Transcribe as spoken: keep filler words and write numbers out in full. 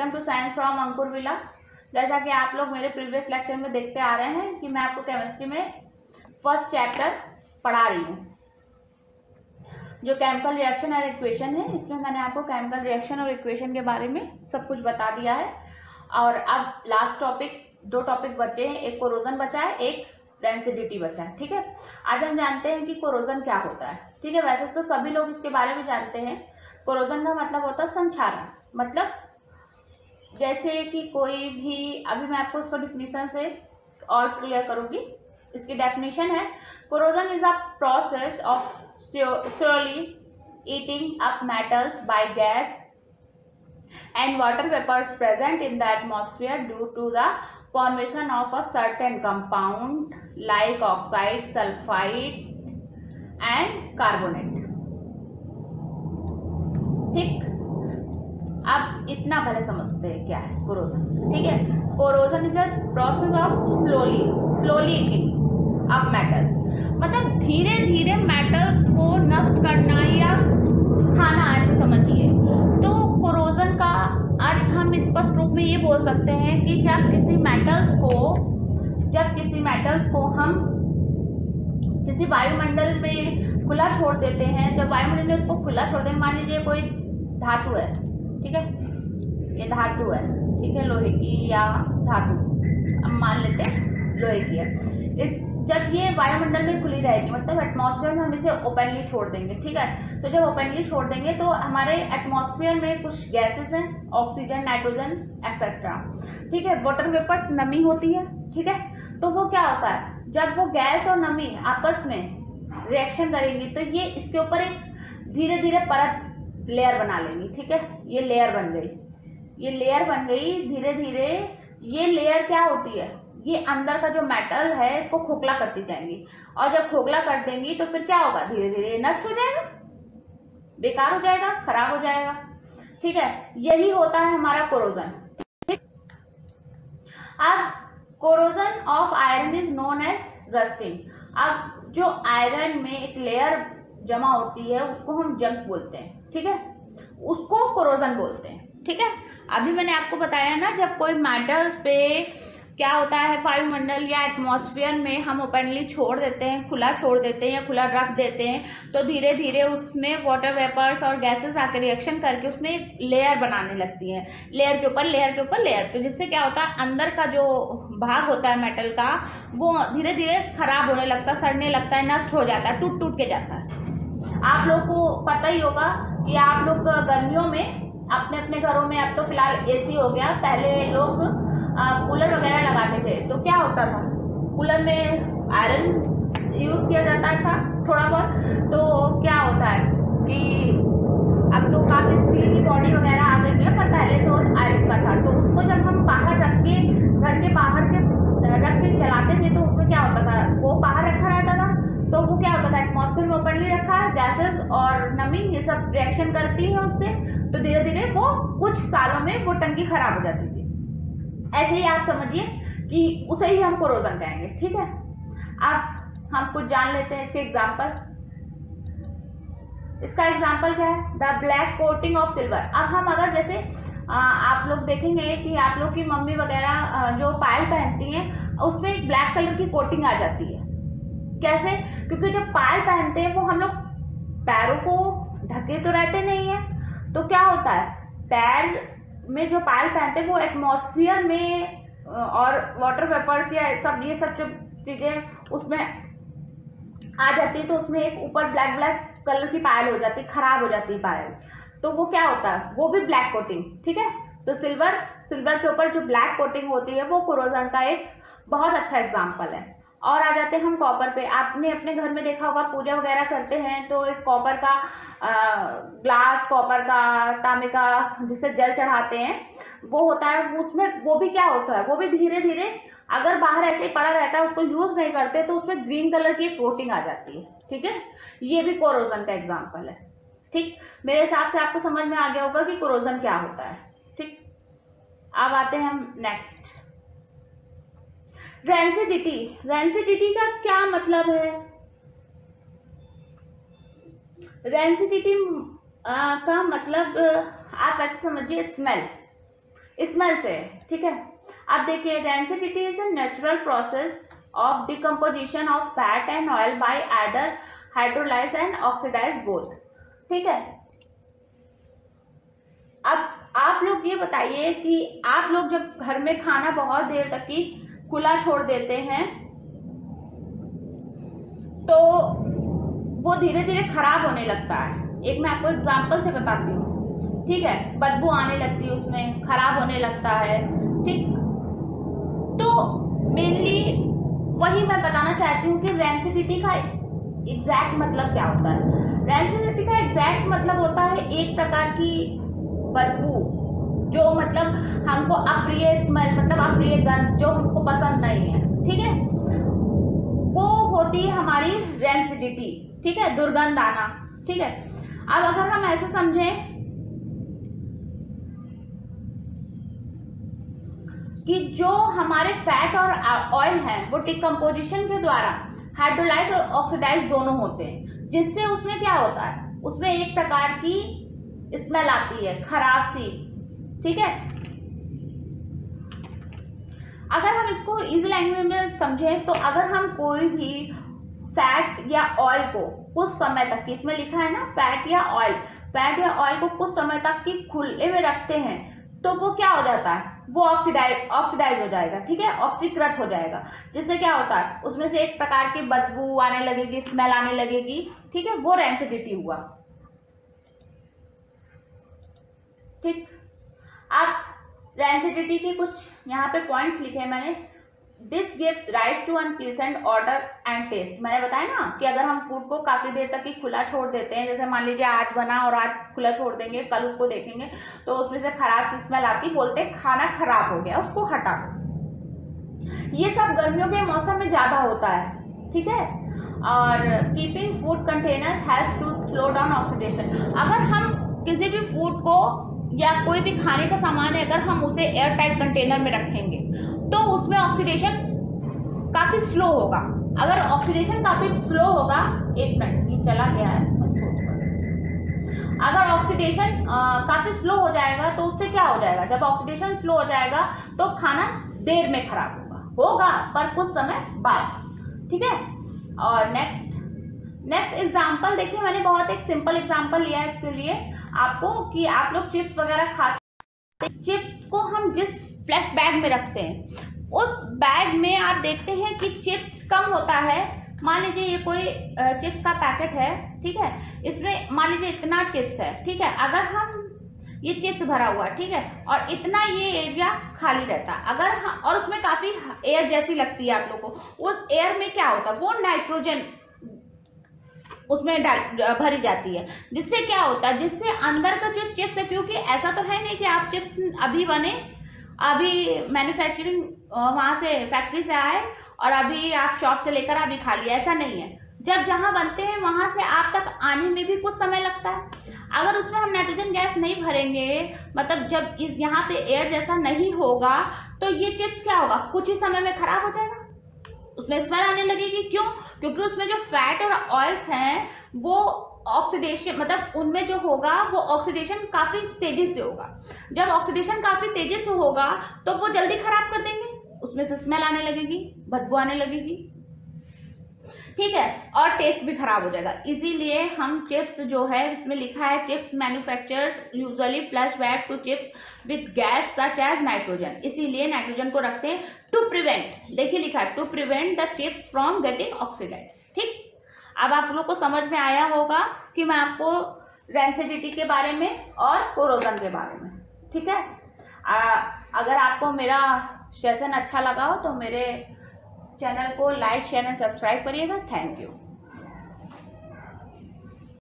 Welcome to science from Ankurvila. जैसा कि आप लोग मेरे प्रीवियस लेक्चर में देखते आ रहे हैं कि मैं आपको केमिस्ट्री में फर्स्ट चैप्टर पढ़ा रही हूँ, जो केमिकल रिएक्शन और इक्वेशन है। इसमें मैंने आपको केमिकल रिएक्शन और इक्वेशन के बारे में सब कुछ बता दिया है। और अब लास्ट टॉपिक, दो टॉपिक बचे हैं, एक कोरोजन बचा है, एक डेंसिडिटी बचा है। ठीक है, आज हम जानते हैं कि कोरोजन क्या होता है। ठीक है, वैसे तो सभी लोग इसके बारे में जानते हैं। कोरोजन का मतलब होता है संक्षारण, मतलब जैसे कि कोई भी, अभी मैं आपको उसको डिफिनीशन से और क्लियर करूँगी। इसकी डेफिनेशन है, corrosion is a process of slowly eating up metals by gas and water vapors present in the atmosphere due to the formation of a certain compound like oxide, sulfide and carbonate। ठीक, आप इतना भले समझते हैं क्या है corrosion. ठीक है, corrosion is a process of slowly slowly eating up metals, मतलब धीरे धीरे मेटल्स को नष्ट करना या खाना, ऐसे समझिए। तो कोरोजन का अर्थ हम स्पष्ट रूप में ये बोल सकते हैं कि जब किसी मेटल्स को जब किसी मेटल्स को हम किसी वायुमंडल में खुला छोड़ देते हैं, जब वायुमंडल में उसको खुला छोड़ दें, मान लीजिए कोई धातु है, ठीक है, ये धातु है, ठीक है, लोहे की या धातु, हम मान लेते हैं लोहे की है। इस जब ये वायुमंडल में खुली रहेगी, मतलब एटमॉस्फेयर में हम इसे ओपनली छोड़ देंगे। ठीक है, तो जब ओपनली छोड़ देंगे तो हमारे एटमॉस्फेयर में कुछ गैसेस हैं, ऑक्सीजन, नाइट्रोजन एक्सेट्रा। ठीक है, वाटर वेपर्स नमी होती है। ठीक है, तो वो क्या होता है, जब वो गैस और नमी आपस में रिएक्शन करेंगी तो ये इसके ऊपर एक धीरे धीरे परत लेयर बना लेंगी। ठीक है, ये लेयर बन गई, ये लेयर बन गई धीरे धीरे। ये लेयर क्या होती है, ये अंदर का जो मेटल है इसको खोखला करती जाएंगी, और जब खोखला कर देंगी तो फिर क्या होगा, धीरे धीरे नष्ट हो जाएगा, बेकार हो जाएगा, खराब हो जाएगा। ठीक है, यही होता है हमारा कोरोजन। ठीक, अब corrosion of iron is known as rusting. अब जो आयरन में एक लेयर जमा होती है उसको हम जंक बोलते हैं। ठीक है, उसको कोरोजन बोलते हैं। ठीक है, अभी मैंने आपको बताया ना, जब कोई मेटल्स पे क्या होता है, वायुमंडल या एटमॉस्फेयर में हम ओपनली छोड़ देते हैं, खुला छोड़ देते हैं या खुला रख देते हैं, तो धीरे धीरे उसमें वाटर वेपर्स और गैसेस आकर रिएक्शन करके उसमें एक लेयर बनाने लगती है, लेयर के ऊपर लेयर के ऊपर लेयर। तो जिससे क्या होता है, अंदर का जो भाग होता है मेटल का वो धीरे धीरे खराब होने लगता है, सड़ने लगता है, नष्ट हो जाता है, टूट टूट के जाता है। आप लोग को पता ही होगा कि आप लोग गर्मियों में अपने अपने घरों में, अब तो फिलहाल ए सी हो गया, पहले लोग कूलर वगैरह लगाते थे तो क्या होता था, कूलर में आयरन यूज किया जाता था थोड़ा बहुत। तो क्या होता है कि अब तो काफ़ी स्टील की बॉडी वगैरह आ गई है, पर पहले तो आयरन का था। तो उसको जब हम बाहर रख के, घर के बाहर के रख के चलाते थे तो उसमें क्या होता था, वो बाहर रखा रहता था तो वो क्या होता था, एटमॉस्फेयर में ओपनली रखा है, गैसेस और नमी ये सब रिएक्शन करती है उससे, तो धीरे धीरे वो कुछ सालों में वो टंकी खराब हो जाती थी। ऐसे ही आप समझिए कि उसे ही हम कोरोजन कहेंगे। ठीक है, अब हम कुछ जान लेते हैं इसके एग्जाम्पल। इसका एग्जाम्पल क्या है, the black coating of silver. अब हम अगर जैसे आप लोग देखेंगे कि आप लोग की मम्मी वगैरह जो पायल पहनती हैं उसमें एक ब्लैक कलर की कोटिंग आ जाती है। कैसे, क्योंकि जब पायल पहनते हैं वो हम लोग पैरों को ढके तो रहते नहीं है, तो क्या होता है, पैर में जो पायल पहनते हैं वो एटमॉस्फेयर में और वाटर वेपर्स या सब ये सब जो चीज़ें उसमें आ जाती है, तो उसमें एक ऊपर ब्लैक ब्लैक कलर की पायल हो जाती है, खराब हो जाती है पायल, तो वो क्या होता है, वो भी ब्लैक कोटिंग। ठीक है, तो सिल्वर सिल्वर के ऊपर जो ब्लैक कोटिंग होती है वो कोरोजन का एक बहुत अच्छा एग्जाम्पल है। और आ जाते हैं हम कॉपर पे। आपने अपने घर में देखा होगा, पूजा वगैरह करते हैं तो एक कॉपर का ग्लास, कॉपर का तांबे का जिससे जल चढ़ाते हैं वो होता है, उसमें वो भी क्या होता है, वो भी धीरे धीरे अगर बाहर ऐसे ही पड़ा रहता है, उसको यूज़ नहीं करते, तो उसमें ग्रीन कलर की कोटिंग आ जाती है। ठीक है, ये भी कोरोजन का एग्जाम्पल है। ठीक, मेरे हिसाब से आपको समझ में आ गया होगा कि कोरोजन क्या होता है। ठीक, अब आते हैं हम नेक्स्ट, रेंसिडिटी। रेंसिडिटी का क्या मतलब है, रेंसिडिटी का मतलब आप ऐसे समझिए, स्मेल। स्मेल से, ठीक है। अब देखिए density is a natural process of decomposition of fat and oil by either hydrolyse and oxidise both, ठीक है। अब आप लोग ये बताइए कि आप लोग जब घर में खाना बहुत देर तक की खुला छोड़ देते हैं तो वो धीरे धीरे खराब होने लगता है। एक मैं आपको एग्जांपल से बताती हूँ, ठीक है। बदबू आने लगती है, उसमें खराब होने लगता है, ठीक। तो मेनली वही मैं बताना चाहती हूँ कि रेंसिडिटी का एग्जैक्ट मतलब क्या होता है। रेंसिडिटी का एग्जैक्ट मतलब होता है एक प्रकार की बदबू जो मतलब हमको अप्रिय स्मेल, मतलब अप्रिय गंध जो हमको पसंद नहीं है, ठीक है, वो होती है हमारी रेंसिडिटी, ठीक है, दुर्गंध आना, ठीक है। अब अगर हम ऐसे समझें कि जो हमारे फैट और ऑयल है वो डिकम्पोजिशन के द्वारा हाइड्रोलाइज और ऑक्सीडाइज दोनों होते हैं, जिससे उसमें क्या होता है, उसमें एक प्रकार की स्मेल आती है खराब सी, ठीक है। अगर हम इसको इजी लैंग्वेज में समझें तो अगर हम कोई भी फैट या ऑयल को कुछ समय तक की, इसमें लिखा है ना फैट या ऑयल, फैट या ऑयल को कुछ समय तक की खुले में रखते हैं तो वो क्या हो जाता है, वो ऑक्सीडाइज ऑक्सीडाइज हो जाएगा, ठीक है, ऑक्सीकृत हो जाएगा, जिससे क्या होता है उसमें से एक प्रकार की बदबू आने लगेगी, स्मेल आने लगेगी, ठीक है, वो रेंसिडिटी हुआ, ठीक। अब रेंसिडिटी के कुछ यहाँ पे पॉइंट्स लिखे मैंने। This gives rise to unpleasant order and taste. मैंने बताया ना कि अगर हम फूड को काफी देर तक ही खुला छोड़ देते हैं, जैसे मान लीजिए आज बना और आज खुला छोड़ देंगे, कल उसको देखेंगे तो उसमें से खराब सी स्मेल आती, बोलते खाना खराब हो गया, उसको हटा दो। ये सब गर्मियों के मौसम में ज्यादा होता है, ठीक है। और keeping food container help to slow down oxidation. अगर हम किसी भी फूड को या कोई भी खाने का सामान है, अगर हम उसे एयर टाइट कंटेनर में रखेंगे तो उसमें ऑक्सीडेशन काफी स्लो होगा। अगर ऑक्सीडेशन काफी स्लो होगा, एक मिनट ये चला गया है, अगर ऑक्सीडेशन काफी स्लो हो जाएगा तो उससे क्या हो जाएगा, जब ऑक्सीडेशन स्लो हो जाएगा तो खाना देर में खराब होगा होगा पर कुछ समय बाद, ठीक है। और नेक्स्ट नेक्स्ट एग्जाम्पल देखिए, मैंने बहुत एक सिंपल एग्जाम्पल लिया है इसके लिए आपको, कि आप लोग चिप्स वगैरह खाते, चिप्स को हम जिस प्लास्टिक बैग में रखते हैं उस बैग में आप देखते हैं कि चिप्स कम होता है। मान लीजिए ये कोई चिप्स का पैकेट है, ठीक है, इसमें मान लीजिए इतना चिप्स है, ठीक है, अगर हम ये चिप्स भरा हुआ, ठीक है, और इतना ये एरिया खाली रहता, अगर हम, और उसमें काफी एयर जैसी लगती है आप लोगों को, उस एयर में क्या होता है, वो नाइट्रोजन उसमें भरी जाती है, जिससे क्या होता है, जिससे अंदर का जो चिप्स है, क्योंकि ऐसा तो है नहीं कि आप चिप्स अभी बने, अभी मैन्युफैक्चरिंग वहाँ से फैक्ट्री से आए और अभी आप शॉप से लेकर अभी खा लिए, ऐसा नहीं है। जब जहाँ बनते हैं वहाँ से आप तक आने में भी कुछ समय लगता है। अगर उसमें हम नाइट्रोजन गैस नहीं भरेंगे, मतलब जब इस यहाँ पे एयर जैसा नहीं होगा, तो ये चिप्स क्या होगा, कुछ ही समय में खराब हो जाएगा, उसमें स्मेल आने लगेगी। क्यों? क्योंकि उसमें जो फैट और ऑयल्स हैं वो ऑक्सीडेशन, मतलब उनमें जो होगा वो ऑक्सीडेशन काफी तेजी से होगा। जब ऑक्सीडेशन काफी तेजी से होगा तो वो जल्दी खराब कर देंगे, उसमें से स्मेल आने लगेगी, बदबू आने लगेगी, ठीक है, और टेस्ट भी खराब हो जाएगा। इसीलिए हम चिप्स जो है, इसमें लिखा है chips manufacturers usually flush back to chips with gas such as nitrogen, इसीलिए नाइट्रोजन को रखते हैं, टू प्रिवेंट, देखिए लिखा है, to prevent the chips from getting oxidise, ठीक। अब आप लोग को समझ में आया होगा कि मैं आपको रेंसिडिटी के बारे में और कोरोजन के बारे में, ठीक है। अगर आपको मेरा सेशन अच्छा लगा हो तो मेरे चैनल को लाइक शेयर एंड सब्सक्राइब करिएगा। Thank you.